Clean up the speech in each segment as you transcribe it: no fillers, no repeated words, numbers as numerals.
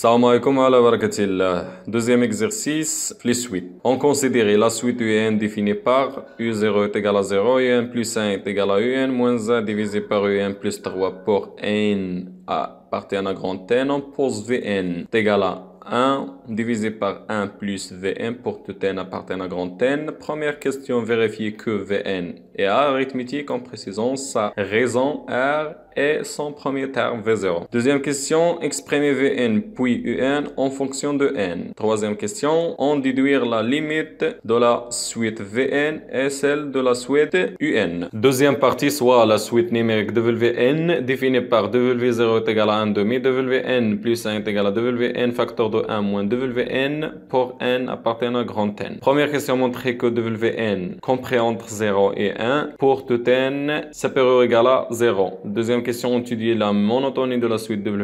Salam alaikum wa barakatuh. Deuxième exercice, les suites. On considère la suite UN définie par U0 est égal à 0, UN plus 1 est égal à UN moins 1 divisé par UN plus 3 pour N appartient à grand N. On pose VN est égal à 1 divisé par 1 plus Vn pour tout n appartient à grand N. Première question, vérifier que Vn est arithmétique en précisant sa raison R et son premier terme V0. Deuxième question, exprimer Vn puis Un en fonction de N. Troisième question, on déduire la limite de la suite Vn et celle de la suite Un. Deuxième partie, soit la suite numérique Wn définie par W0 est égal à 1/2, Wn plus 1 est égal à Wn facteur de 1 moins Wn pour N appartient à grand N. Première question, montrer que Wn compris entre 0 et 1 pour tout N supérieur ou égal à 0. Deuxième question, étudier la monotonie de la suite Wn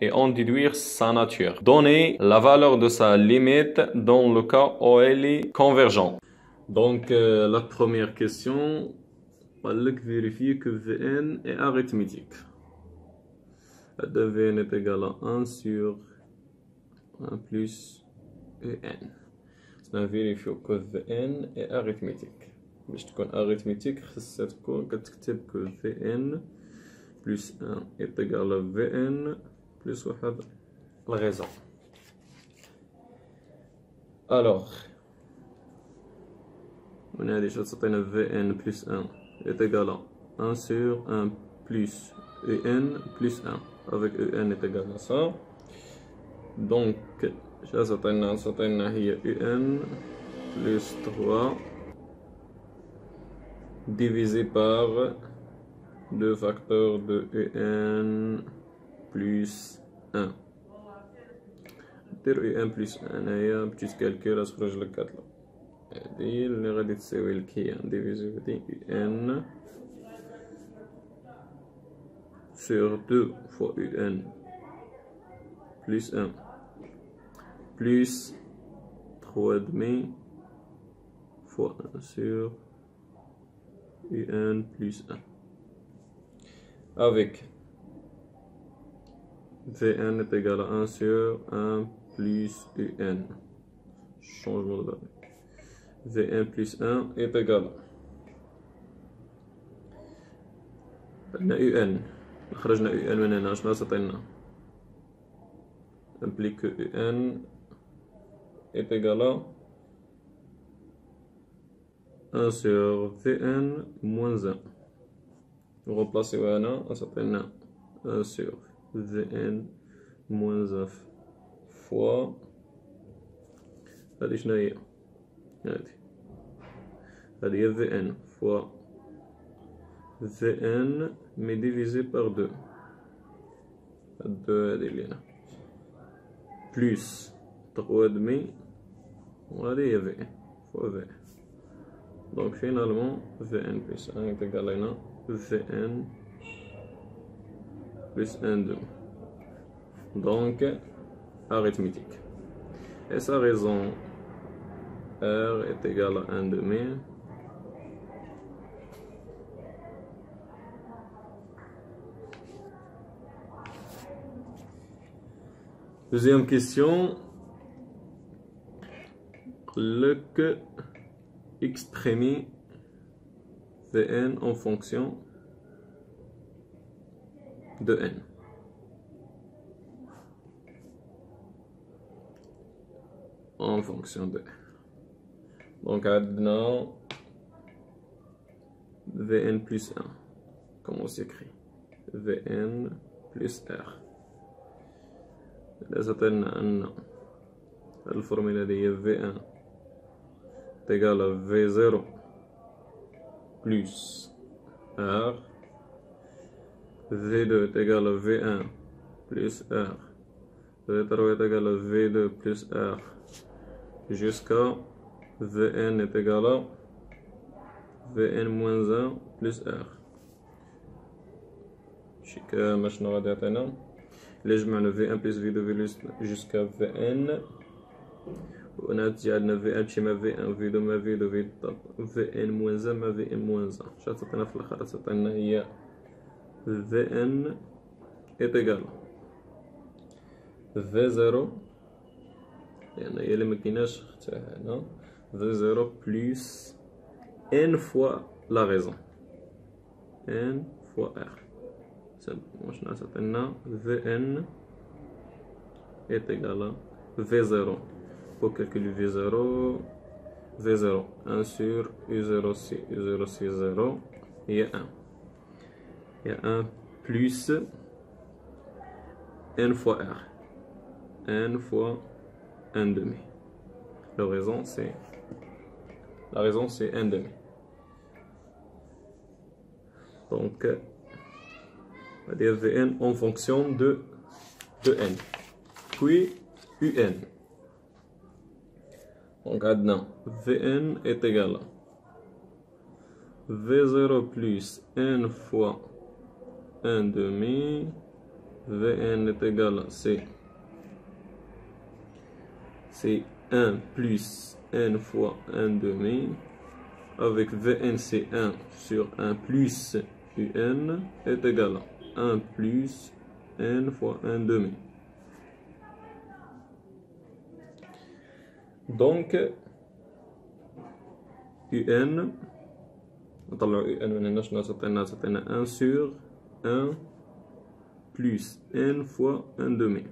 et en déduire sa nature. Donner la valeur de sa limite dans le cas où elle est convergente. Donc la première question, vérifier que Vn est arithmétique. Vn est égal à 1 sur 1 plus Un. On vérifie que Vn est arithmétique. Mais je connais arithmétique, c'est que Vn plus 1 est égal à Vn plus 1, la raison. Alors, on a déjà certain Vn plus 1 est égal à 1 sur 1 plus Un plus 1, avec Un est égal à ça. Donc, j'ai certain Un plus 3 divisé par 2 facteurs de Un plus 1. دير Un plus 1 هي بتيت كالكول تخرج لك كتله هذه اللي غادي تساوي لك هي ديفيزي بدي Un sur 2 fois Un plus 1 plus 3/2 fois 1 sur Un plus 1. Avec Vn est égal à 1 sur 1 plus Un. Changement de Vn plus 1 est égal à Un. خرجنا Un من هنا شنو عطينا؟ implique Un est égal à 1 sur Vn moins 1. Remplacer Vn, on s'appelle 1 sur Vn moins 1 fois. Allez, Vn fois Vn, mais divisé par 2. 2 allez, plus 3/2. Allez, Vn fois Vn. Donc finalement, Vn plus 1 est égal à 1. Vn plus 1/2. Donc, arithmétique. Et sa raison R est égale à 1/2 . Deuxième question, exprimer Vn en fonction de N. En fonction de N. Donc, maintenant, Vn plus 1. Comment s'écrit? Vn plus R. Là, on a la formule de V1 est égal à V0 plus R, V2 est égal à V1 plus R, V3 est égal à V2 plus R, jusqu'à Vn est égal à Vn moins 1 plus R. Jusqu'à maintenant, on va dire que V1 plus V2 plus jusqu'à Vn. On a dit V1 chez ma V1, V2 ma V2, Vn moins 1 ma Vn moins 1. شاطرنا في الآخر شاطرنا هي Vn est égal في زيرو لأن هي اللي مكيناش تاعها هنا. في زيرو بلوس ان فوا لا غيزون ان فوا ار. سب واش نعطينا في ان إيتيكالا في زيرو pour calculer V0 V0 1 sur U0 C U0 C 0 il y a 1 plus N fois R N fois 1 demi la raison c'est 1 demi donc on va dire Vn en fonction de N puis Un. Donc, maintenant, Vn est égal à V0 plus N fois 1 demi. Vn est égal à c'est 1 plus N fois 1 demi. Avec Vn, c'est 1 sur 1 plus Un est égal à 1 plus N fois 1 demi. Donc, UN, on va UN 1 sur 1 plus N fois 1 demi,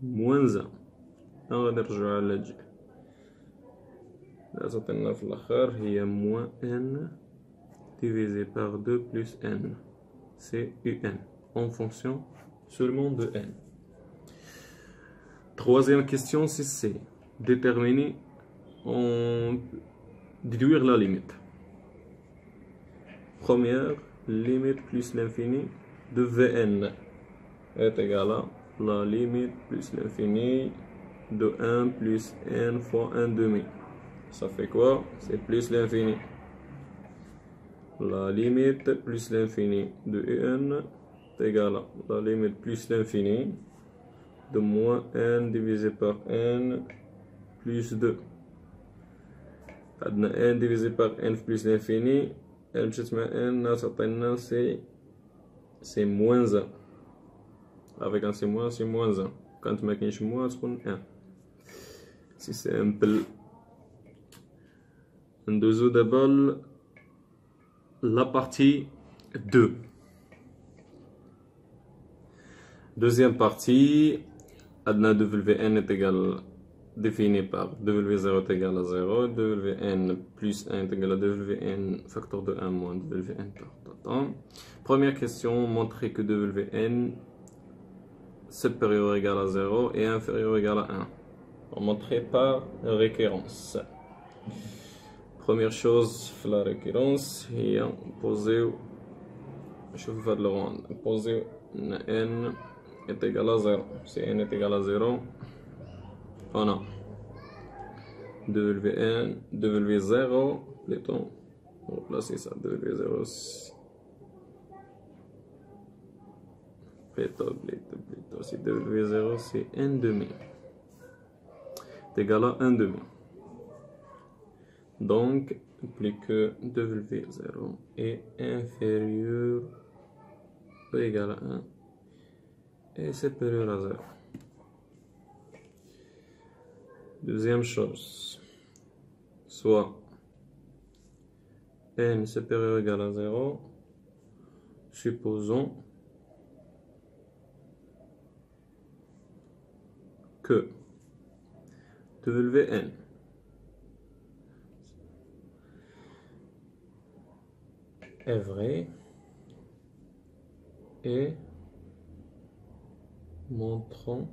moins 1. On va retourner à l'adj. Il y a moins N divisé par 2 plus N. C'est UN, en fonction seulement de N. Troisième question, c'est déterminer, déduire la limite. Première, limite plus l'infini de Vn est égale à la limite plus l'infini de 1 plus n fois 1 demi. Ça fait quoi? C'est plus l'infini. La limite plus l'infini de Un est égale à la limite plus l'infini de moins n divisé par n plus 2. عندنا n divisé par n plus l'infini. n plus n c'est moins 1. Avec un c'est moins 1. Quand tu m'as moins, c'est 1. Si c'est un peu. On doit d'abord la partie 2. Deuxième partie. Adna Vn est égal défini par W0 est égal à 0, Wn plus 1 est égal à Wn facteur de 1 moins Wn par Première question, montrer que Wn supérieur ou égal à 0 et inférieur ou égal à 1. Montrer par récurrence. Première chose, la récurrence, et poser, je vais faire le rendre, poser n est égal à 0. Si n est égal à 0, on a W0 plutôt. On va placer ça W0 plutôt. Si W0 c'est 1 demi. C'est égal à 1 demi. Donc, plus que W0 est inférieur ou égal à 1. Et supérieur à 0. Deuxième chose, soit n supérieur ou égal à 0, supposons que Wn est vrai et montrons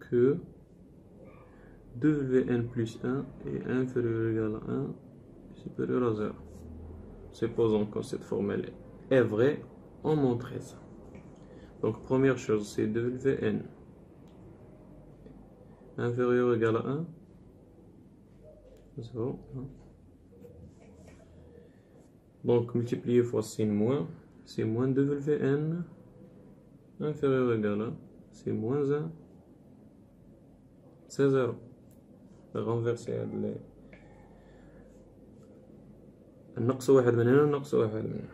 que Wn plus 1 est inférieur ou égal à 1 supérieur à 0. Supposons que cette formule est vraie, on montre ça. Donc première chose c'est Wn inférieur ou égal à 1 0. Donc multiplier fois signe moins, c'est moins Wn inférieur ou égal à, c'est moins 1, c'est 0. Renverser les. نقص واحد من هنا نقص واحد من هنا.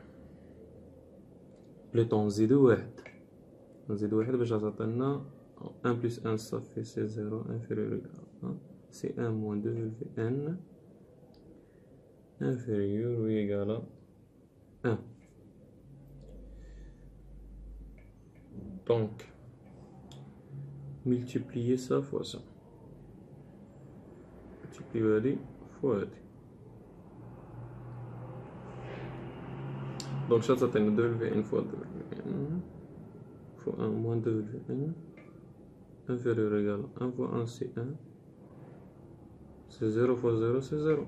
بليطون زيدو واحد. نزيد واحد باش تعطينا 1 بلس 1 صافي سي زيرو انفيريور سي ان موان دو في ان انفيريور و ايكالا 1. دونك ملتيبليي سا فوا سا ملتيبليو هادي فوا هادي. دونك شا تعطينا دو في ان فوا دو في ان فوا ان موان دو في ان inférieur égal à 1 fois 1 c'est 1, c'est 0 fois 0 c'est 0,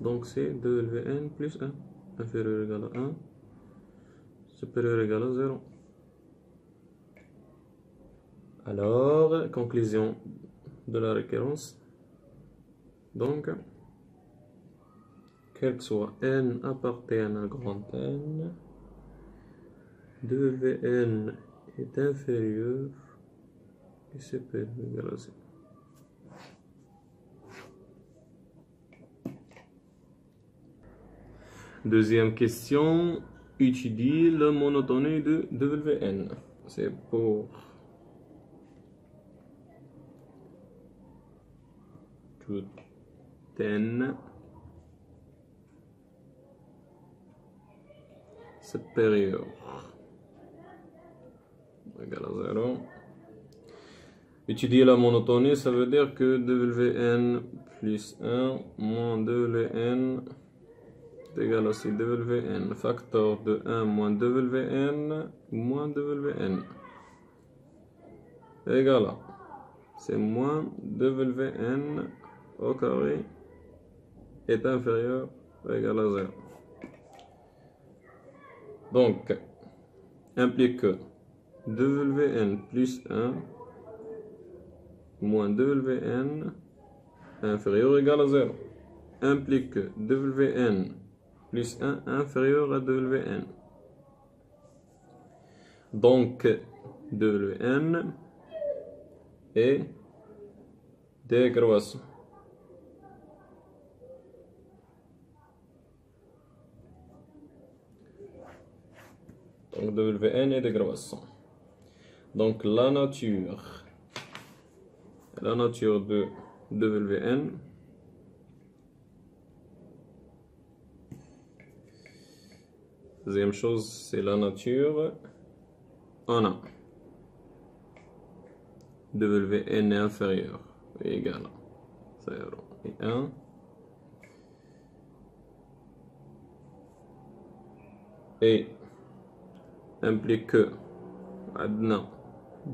donc c'est 2lvn plus 1, inférieur égal à 1, supérieur égal à 0. Alors conclusion de la récurrence, donc quel que soit n appartient à grand n, 2lvn est inférieur et supérieur égal à 0. Deuxième question, étudie la monotonie de WN. C'est pour tout n supérieur égal à 0. Étudier la monotonie, ça veut dire que WN plus 1 moins 2LN est égal à WN. Facteur de 1 moins WN moins WN est égal à. C'est moins WN au carré est inférieur ou égal à 0. Donc, implique que WN plus 1 moins 2lvn inférieur ou égal à 0 implique que wn plus 1 inférieur à 2lvn. Donc wn est décroissant. Donc wn est décroissant. Donc la nature de WN deuxième chose c'est la nature en A. WN est inférieur et égal à 0 et 1 et implique que maintenant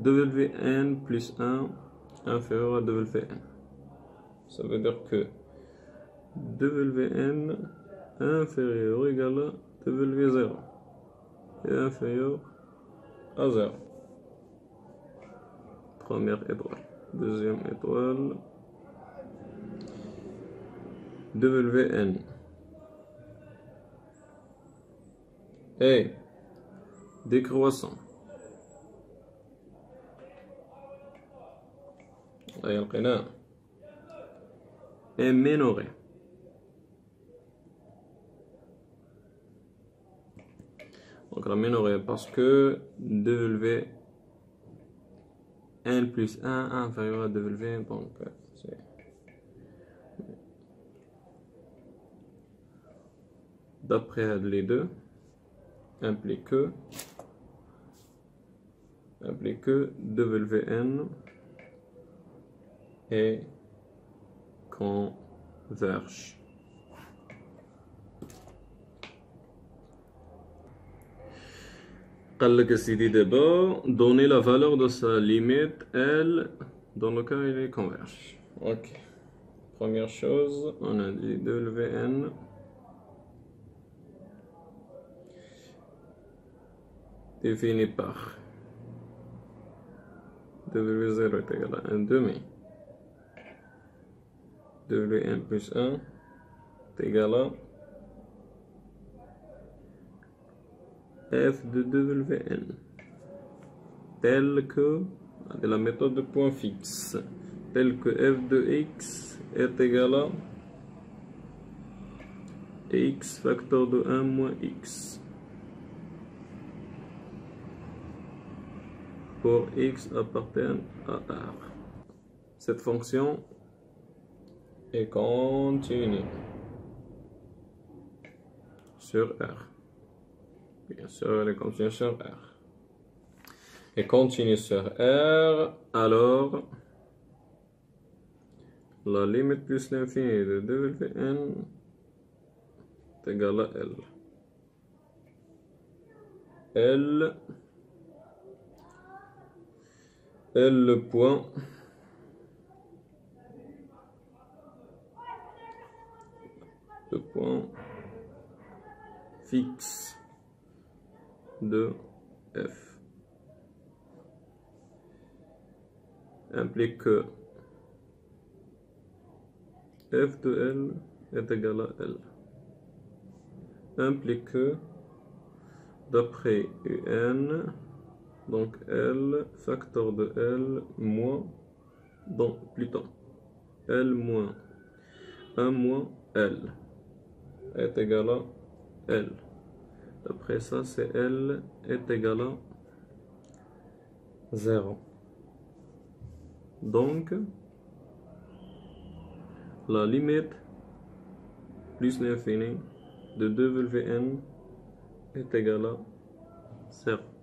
WN plus 1 inférieur à WN. Ça veut dire que WN inférieur égal à W0 et inférieur à 0. Première étoile. Deuxième étoile. WN est décroissant. Est minoré. Donc la minoré parce que WN plus 1 inférieur à WN, donc c'est d'après les deux implique que WN et converge. قالك سيدي دابا donner la valeur de sa limite L dans le cas il est converge. Ok. Première chose, on a dit WN défini par W0 est égal à 1/2. WN plus 1 est égal à f de WN tel que de la méthode de point fixe tel que f de x est égal à x facteur de 1 moins x. pour x appartiennent à R. Cette fonction est continue sur R. Bien sûr, elle est continue sur R. Et continue sur R, alors la limite plus l'infini de Wn est égale à L. L le point fixe de F implique que F de L est égal à L, implique que d'après UN, donc L, facteur de L, moins, donc plutôt L moins 1 moins L est égal à L. D'après ça, c'est L est égal à 0. Donc, la limite plus l'infini de 2Wn est égal à 0.